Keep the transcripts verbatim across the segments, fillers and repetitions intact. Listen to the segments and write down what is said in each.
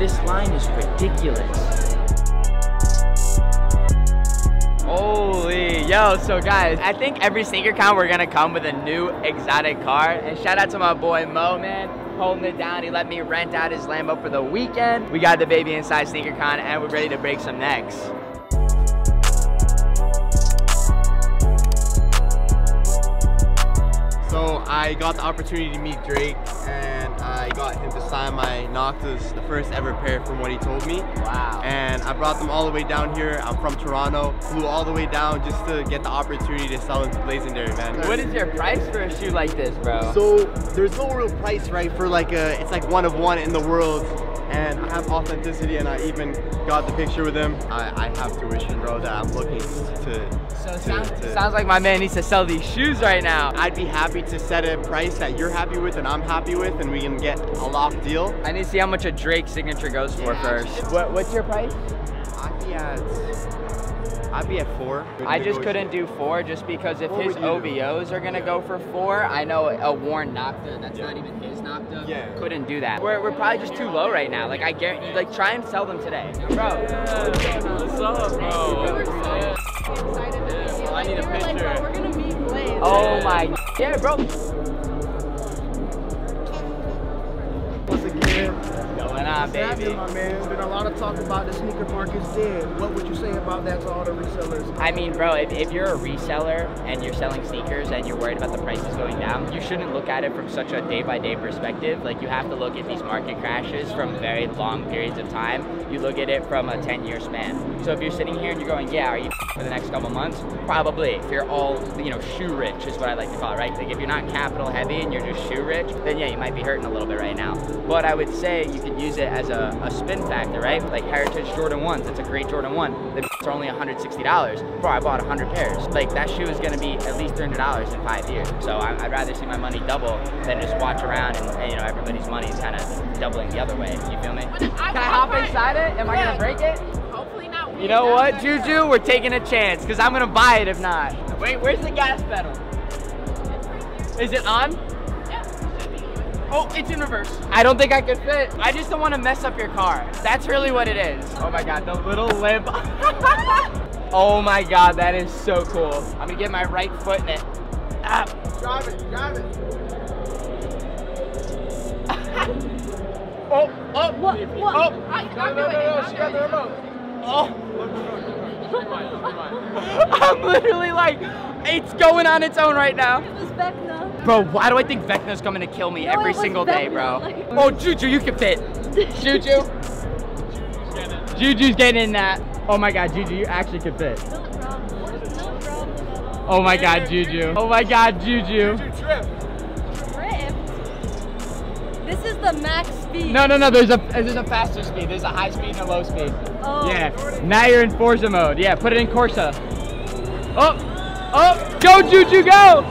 This line is ridiculous. Holy, yo, so guys, I think every sneaker count we're gonna come with a new exotic car. And shout out to my boy Mo, man, holding it down. He let me rent out his Lambo for the weekend. We got the baby inside sneaker con and we're ready to break some necks. So I got the opportunity to meet Drake and I got him to sign my Noctas, the first ever pair from what he told me. Wow. And I brought them all the way down here. I'm from Toronto, flew all the way down just to get the opportunity to sell them to Blazendary, man. What is your price for a shoe like this, bro? So there's no real price, right, for like a, it's like one of one in the world. And I have authenticity, and I even got the picture with him. I, I have tuition, bro, that I'm looking to. So it to, sounds, to, sounds like my man needs to sell these shoes right now. I'd be happy to set a price that you're happy with and I'm happy with, and we can get a locked deal. I need to see how much a Drake signature goes for yeah, first. What, what's your price? I'd be at, I'd be at four. I just couldn't do four just because if what his O V Os do? are gonna yeah. go for four, I know a worn Nocta that's yeah. not even his Nocta yeah. couldn't do that. We're, we're probably just too low right now. Like I guarantee, like try and sell them today, bro. Yeah. What's up, bro? Yeah. Excited to yeah, well, I need a picture. Like, well, we're gonna meet Blaze. Oh my, yeah, bro. Once again, going on, baby. Been a lot of talk about the sneaker market's dead. What would you say about that to all the resellers? I mean, bro, if, if you're a reseller and you're selling sneakers and you're worried about the prices going down, you shouldn't look at it from such a day-by-day perspective. Like, you have to look at these market crashes from very long periods of time. You look at it from a ten-year span. So if you're sitting here and you're going, yeah, are you for the next couple months? Probably. If you're all, you know, shoe rich is what I like to call it, right? Like, if you're not capital heavy and you're just shoe rich, then yeah, you might be hurting a little bit right now. But I would say you can use it as a, a spin factor, right? Like Heritage Jordan ones, it's a great Jordan one. They are only one hundred sixty dollars. Bro, I bought one hundred pairs. Like, that shoe is gonna be at least three hundred dollars in five years. So I, I'd rather see my money double than just watch around and, and you know, everybody's money is kind of doubling the other way. You feel me? I, Can I hop I, inside it? Am yeah. I gonna break it? Hopefully not. You know what, Juju? We're taking a chance because I'm gonna buy it if not. Wait, where's the gas pedal? It's right here. Is it on? Oh, it's in reverse. I don't think I could fit. I just don't want to mess up your car. That's really what it is. Oh my God, the little limp. Oh my God, that is so cool. I'm gonna get my right foot in it. Ah. Drive it, drive it. oh, oh, what? what? Oh, I, no, no, no, no, she got the remote. Oh. I'm literally like, it's going on its own right now. It was Vecna. Bro, why do I think Vecna's coming to kill me no, every single Vecna, day, bro? Like... Oh, Juju, you can fit. Juju. Juju's getting, Juju's getting in that. Oh my God, Juju, you actually could fit. No problem. No problem. Oh my God, Juju. Oh my God, Juju. Juju tripped. Tripped? This is the max speed. No, no, no, there's a there's a faster speed. There's a high speed and a low speed. Oh. Yeah, now you're in Forza mode. Yeah, put it in Corsa. Oh, oh, go Juju, go.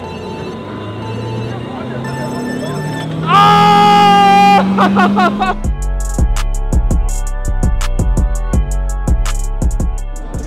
I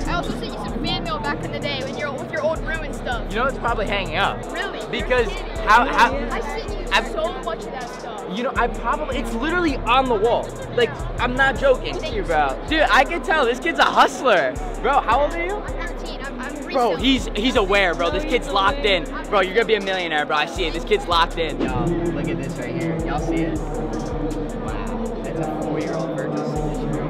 also see you some fan mail back in the day when you're with your old room and stuff. You know, it's probably hanging up. Really? Because how, how I sent you I've, so much of that stuff. You know, I probably it's literally on the wall. Like, I'm not joking. Thank you, bro. Dude, I can tell this kid's a hustler. Bro, how old are you? I'm thirteen. I'm, I'm Bro, he's he's aware, bro. This kid's locked in. Bro, you're gonna be a millionaire, bro. I see it. This kid's locked in. Y'all, look at this right here. Y'all see it?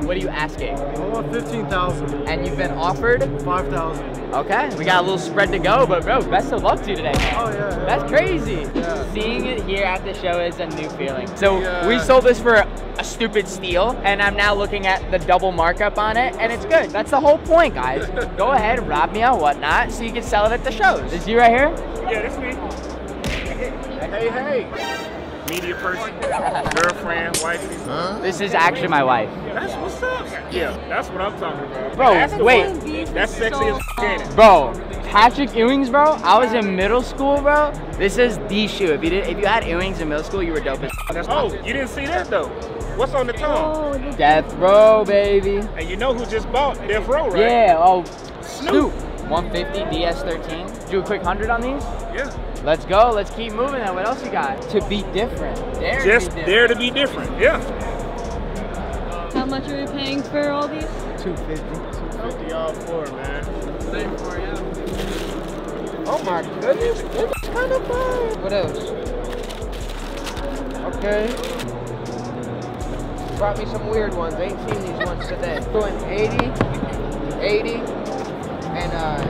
What are you asking? I want fifteen thousand dollars. And you've been offered? five thousand dollars. Okay, we got a little spread to go, but bro, best of luck to you today, man. Oh yeah, yeah. That's crazy. Yeah. Seeing it here at the show is a new feeling. So yeah. We sold this for a stupid steal, and I'm now looking at the double markup on it, and it's good. That's the whole point, guys. Go ahead and rob me on Whatnot so you can sell it at the shows. Is you right here? Yeah, that's me. Hey, hey. Media person, girlfriend, wife. Huh? This is actually my wife. That's what's up. Yeah, that's what I'm talking about. Bro, that's wait. That's sexy so as f***. Bro, Patrick Ewing's, bro. I was in middle school, bro. This is the shoe. If you did, if you had Ewing's in middle school, you were dope as f***. Oh, you didn't see that though. What's on the tongue? Oh, Death Row, baby. And you know who just bought Death Row, right? Yeah. Oh, Snoop. Snoop. one fifty D S thirteen. Do a quick hundred on these? Yeah. Let's go, let's keep moving. And what else you got? To be different. Dare Just to be different. dare to be different, yeah. much are we paying for all these? two fifty. two fifty all four, man. Same for you. Oh my goodness, this is kind of fun. What else? Okay. Brought me some weird ones. I ain't seen these ones today. Doing eighty, eighty, and uh,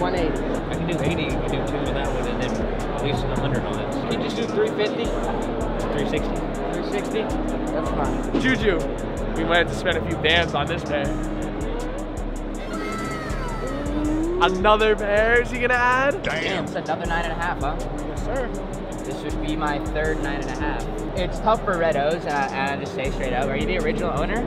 one eighty. I can do eighty, you can do two to that one, and then at least one hundred on it. Can you just do three fifty? three sixty. three sixty? That's fine. Juju, we might have to spend a few bands on this pair. Another pair, is he gonna add? Damn. It's another nine and a half, huh? Yes, sir. This would be my third nine and a half. It's tough for Red O's, and I, and I just say straight up, are you the original owner?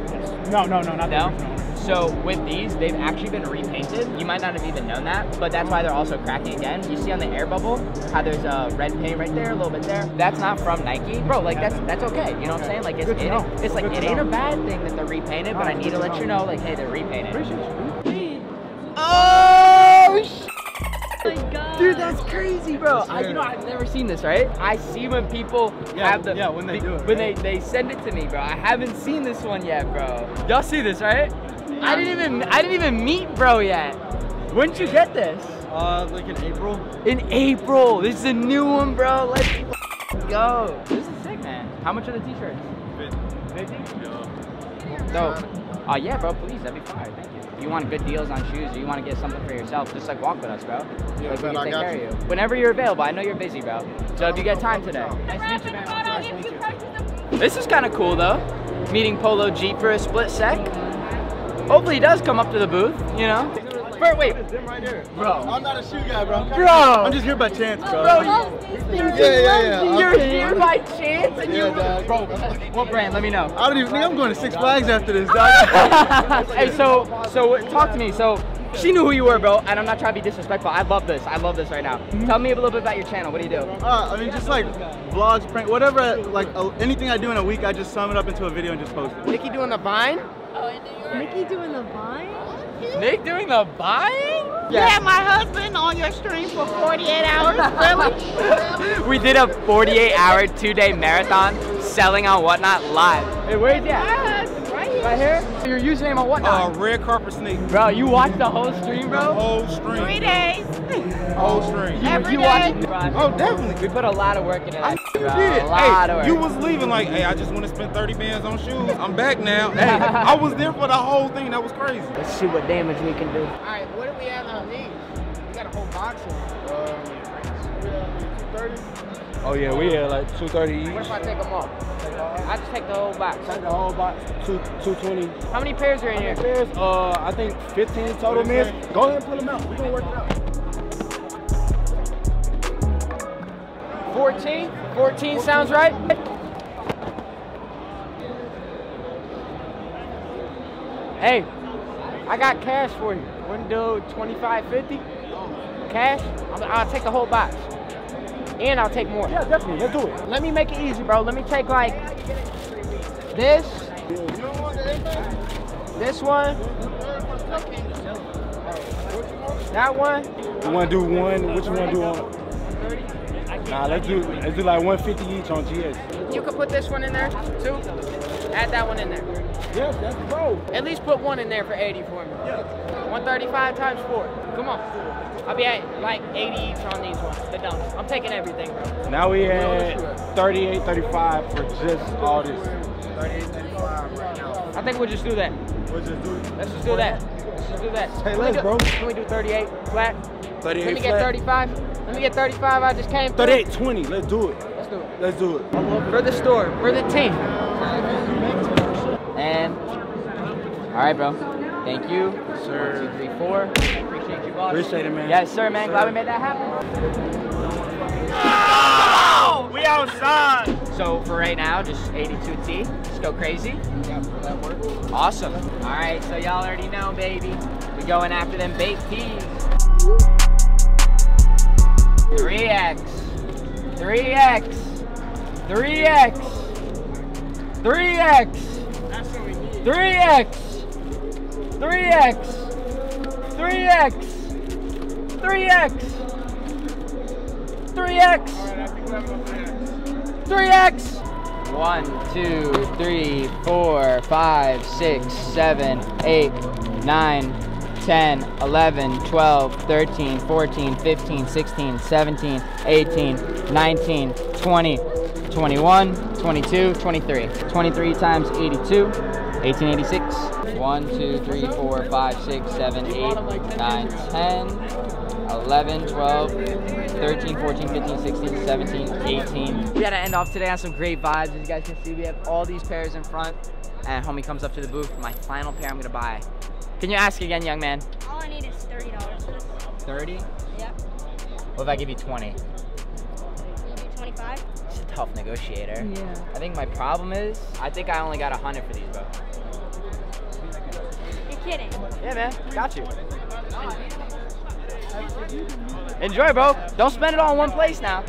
No, no, no, not no? the original owner. So with these, they've actually been repainted. You might not have even known that, but that's why they're also cracking again. You see on the air bubble how there's a red paint right there, a little bit there. That's not from Nike. Bro, like that's that's okay, you know what I'm saying? Like it's, it, it's like, it ain't a bad thing that they're repainted, but I need to let you know, like, hey, they're repainted. Oh, shit. Oh my God. Dude, that's crazy, bro. I, you know, I've never seen this, right? I see when people yeah, have the- Yeah, when they the, do it. When right? they, they send it to me, bro. I haven't seen this one yet, bro. Y'all see this, right? Yeah. I didn't even I didn't even meet bro yet. When did you get this? Uh, like in April. In April. This is a new one, bro. Let's go. This is sick, man. How much are the t-shirts? fifty. fifty? No. So, uh, yeah, bro, please. That'd be fire. Thank you. You want good deals on shoes, or you want to get something for yourself, just like walk with us, bro. Yeah, like, we can I take care you. of you. Whenever you're available, I know you're busy, bro. So if you get time today. Nice to meet you, man. This is kind of cool, though. Meeting Polo G for a split sec. Hopefully he does come up to the booth, you know? Bro, wait. Right here. Bro. I'm not a shoe guy, bro. I'm, bro. I'm just here by chance, bro. Bro, you, yeah, yeah, yeah. You're okay. here by chance and yeah, you dog. Bro, what brand? Let me know. I don't even think I'm going to Six Flags after this, dog. Hey, so so talk to me. So she knew who you were, bro, and I'm not trying to be disrespectful. I love this. I love this right now. Mm-hmm. Tell me a little bit about your channel. What do you do? Uh, I mean, just like vlogs, prank, whatever, like uh, anything I do in a week, I just sum it up into a video and just post it. Nikki doing the Vine? Oh, I do. Nikki doing the Vine? Nick doing the buying? Yeah. yeah, my husband on your stream for forty-eight hours, really? We did a forty-eight hour, two-day marathon selling on Whatnot live. Hey, where's that? Yes, right here. Right here? Your username on Whatnot? Uh, Red Carpet Sneak. Bro, you watched the whole stream, bro? The whole stream. Three days. Whole stream. You, Every you day. It, bro. Oh, definitely. We put a lot of work in it. I did. A lot hey, of work. You was leaving like, hey, I just want to spend thirty bands on shoes. I'm back now. Hey, I was there for the whole thing. That was crazy. Let's see what damage we can do. All right, what do we have on these? We got a whole box of them. Uh, two thirty. Oh, yeah, we had like two thirty each. What if I take them off? I just take the whole box. Take the whole box. two twenty. How many pairs are in here? Pairs? Uh, I think fifteen total, man. Go ahead and pull them out. We're going to work it out. fourteen? fourteen sounds right? Hey, I got cash for you. Wouldn't do twenty-five fifty? Cash? I'll take the whole box. And I'll take more. Yeah, definitely. Let's do it. Let me make it easy, bro. Let me take like this. This one. That one. You want to do one? What you want to do on? Nah, let's do, let's do like one fifty each on G S. You could put this one in there, too. Add that one in there. Yes, that's bro. At least put one in there for eighty for me. Yes. one thirty-five times four. Come on. I'll be at like eighty each on these ones, the dumps. I'm taking everything, bro. Now we at thirty-eight thirty-five for just all this. thirty-eight thirty-five right now. I think we'll just do that. We'll just do it. Let's just do that. Let's just do that. Hey, let's, bro. Can we do thirty-eight flat? thirty-eight Let me get thirty-five. Let me get thirty-five, I just came thirty-eight twenty, let's do it. Let's do it. Let's do it. For the store, for the team. And, all right, bro. Thank you. Yes, sir. One, two, three, four. Appreciate you, boss. Appreciate it, man. Yes, sir, man. Yes, sir. Glad we made that happen. Oh! We outside. So for right now, just eighty-two T. Just go crazy. Yeah, that works. Awesome. All right, so y'all already know, baby. We going after them baked peas. three X, three X, three X, three X, three X, three X, three X, three X, three X, three X, One, two, three, four, five, six, seven, eight, nine, ten, eleven, twelve, thirteen, fourteen, fifteen, sixteen, seventeen, eighteen, nineteen, twenty, twenty-one, twenty-two, twenty-three. twenty-three times eighty-two, eighteen eighty-six. one, two, three, four, five, six, seven, eight, nine, ten. eleven, twelve, thirteen, fourteen, fifteen, sixteen, seventeen, eighteen. We gotta end off today on some great vibes. As you guys can see, we have all these pairs in front. And homie comes up to the booth. My final pair I'm gonna buy. Can you ask again, young man? All I need is thirty dollars for this. thirty? Yep. What if I give you twenty? twenty-five? It's a tough negotiator. Yeah. I think my problem is, I think I only got a hundred for these, bro. You're kidding. Yeah, man. Got you. Enjoy, bro. Don't spend it all in one place now.